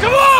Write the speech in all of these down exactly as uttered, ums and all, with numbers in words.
come on!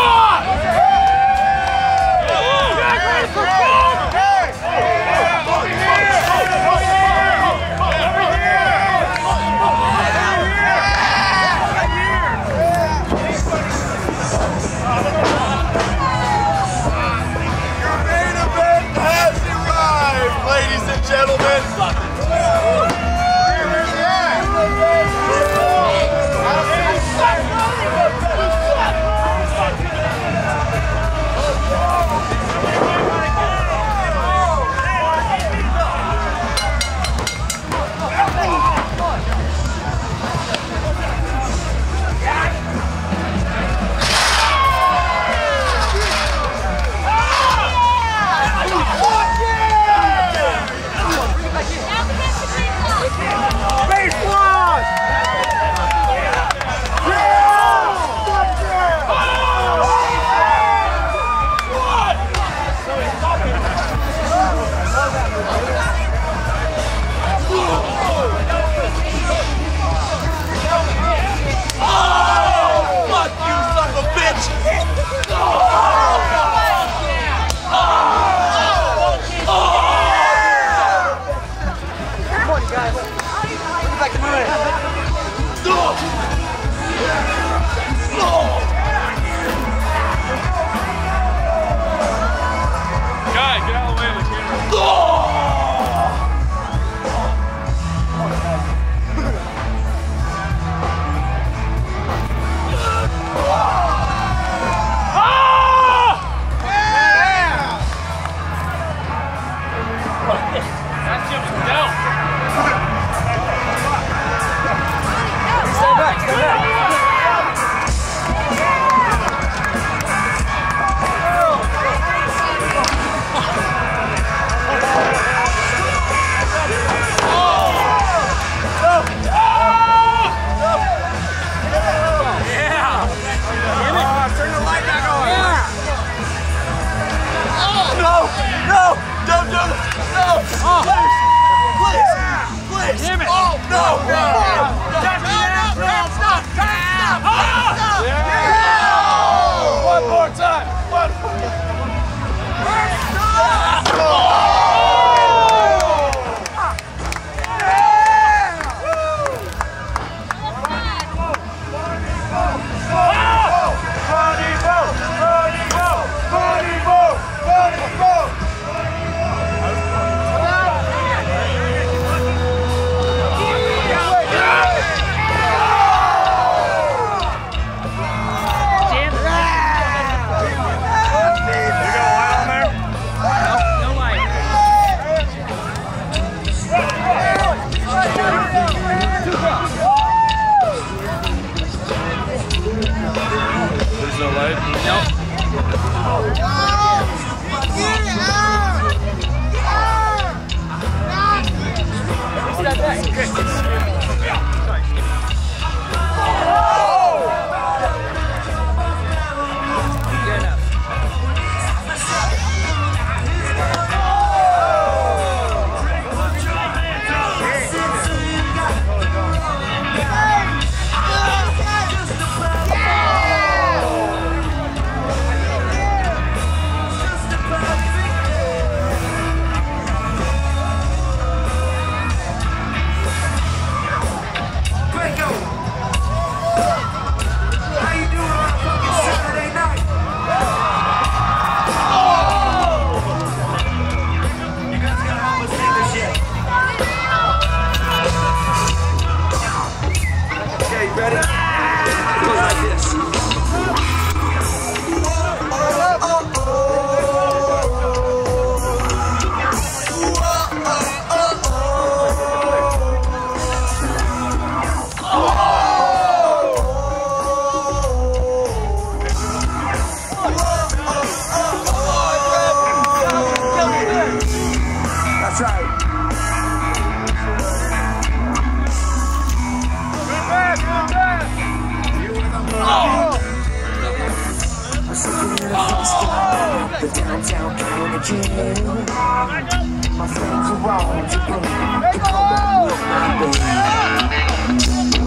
My friends are all to blame.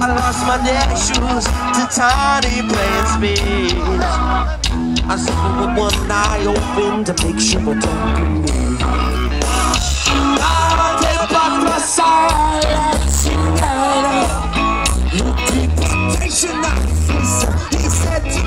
I lost my neck shoes to tiny playing speed. I sleep with one eye open to make sure I don't get me. I take back my silence and look deep, patient eyes. He said,